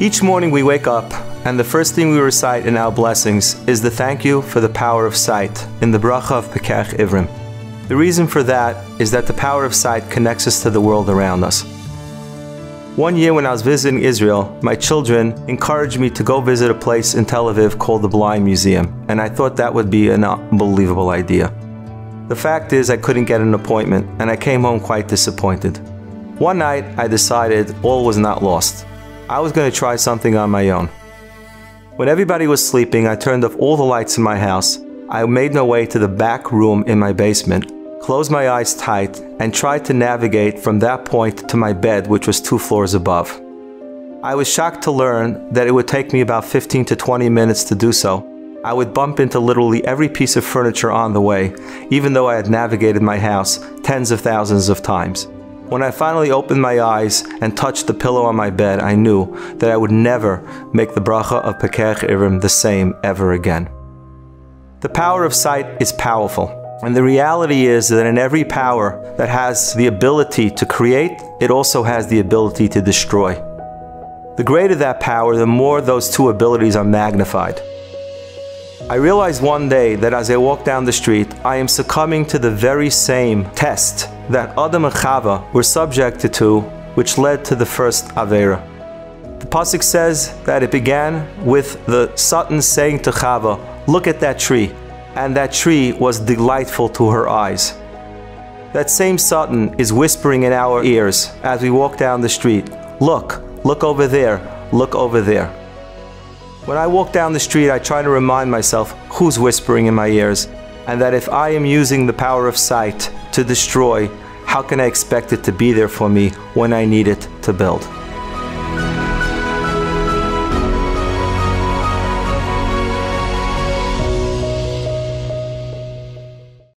Each morning we wake up, and the first thing we recite in our blessings is the thank you for the power of sight in the bracha of Pokeach Ivrim. The reason for that is that the power of sight connects us to the world around us. One year when I was visiting Israel, my children encouraged me to go visit a place in Tel Aviv called the Blind Museum, and I thought that would be an unbelievable idea. The fact is I couldn't get an appointment, and I came home quite disappointed. One night I decided all was not lost. I was going to try something on my own. When everybody was sleeping, I turned off all the lights in my house. I made my way to the back room in my basement, closed my eyes tight, and tried to navigate from that point to my bed, which was 2 floors above. I was shocked to learn that it would take me about 15 to 20 minutes to do so. I would bump into literally every piece of furniture on the way, even though I had navigated my house tens of thousands of times. When I finally opened my eyes and touched the pillow on my bed, I knew that I would never make the bracha of Pokeach Ivrim the same ever again. The power of sight is powerful, and the reality is that in every power that has the ability to create, it also has the ability to destroy. The greater that power, the more those two abilities are magnified. I realized one day that as I walk down the street, I am succumbing to the very same test that Adam and Chava were subjected to, which led to the first Avera. The Pasuk says that it began with the Satan saying to Chava, "Look at that tree," and that tree was delightful to her eyes. That same Satan is whispering in our ears as we walk down the street, "Look, look over there, look over there." When I walk down the street, I try to remind myself who's whispering in my ears, and that if I am using the power of sight to destroy, how can I expect it to be there for me when I need it to build?